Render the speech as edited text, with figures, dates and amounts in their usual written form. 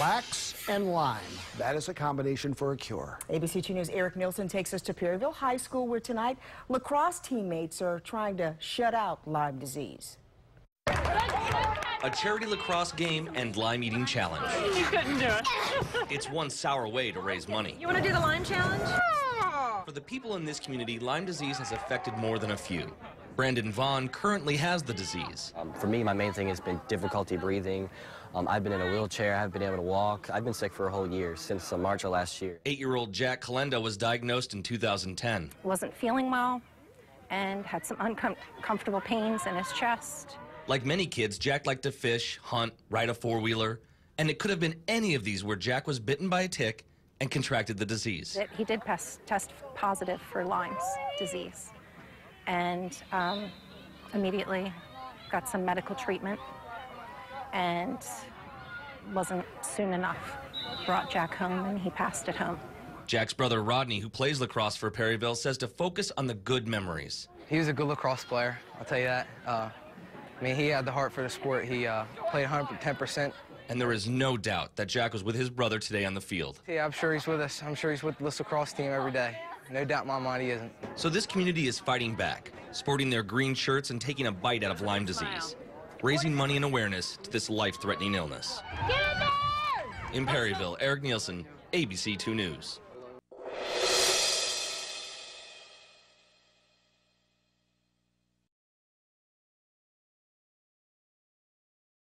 Lax and Lyme. That is a combination for a cure. ABC2 News' Eric Nielsen takes us to Perryville High School, where tonight lacrosse teammates are trying to shut out Lyme disease. A charity lacrosse game and lime eating challenge. You couldn't do it. It's one sour way to raise money. You want to do the lime challenge? For the people in this community, Lyme disease has affected more than a few. Brandon Vaughn currently has the disease. For me, my main thing has been difficulty breathing. I've been in a wheelchair, I haven't been able to walk. I've been sick for a whole year, since March of last year. 8-year-old Jack Kalenda was diagnosed in 2010. Wasn't feeling well and had some uncomfortable pains in his chest. Like many kids, Jack liked to fish, hunt, ride a four-wheeler, and it could have been any of these where Jack was bitten by a tick and contracted the disease. He did test positive for Lyme's disease, and immediately got some medical treatment and wasn't soon enough. Brought Jack home and he passed at home. Jack's brother Rodney, who plays lacrosse for Perryville, says to focus on the good memories. He was a good lacrosse player, I'll tell you that. I mean, he had the heart for the sport. He played 110%. And there is no doubt that Jack was with his brother today on the field. Yeah, I'm sure he's with us. I'm sure he's with the lacrosse team every day. No doubt in my mind he isn't. So this community is fighting back, sporting their green shirts and taking a bite out of Lyme disease, raising money and awareness to this life-threatening illness. Get in there! In Perryville, Eric Nielsen, ABC2 News.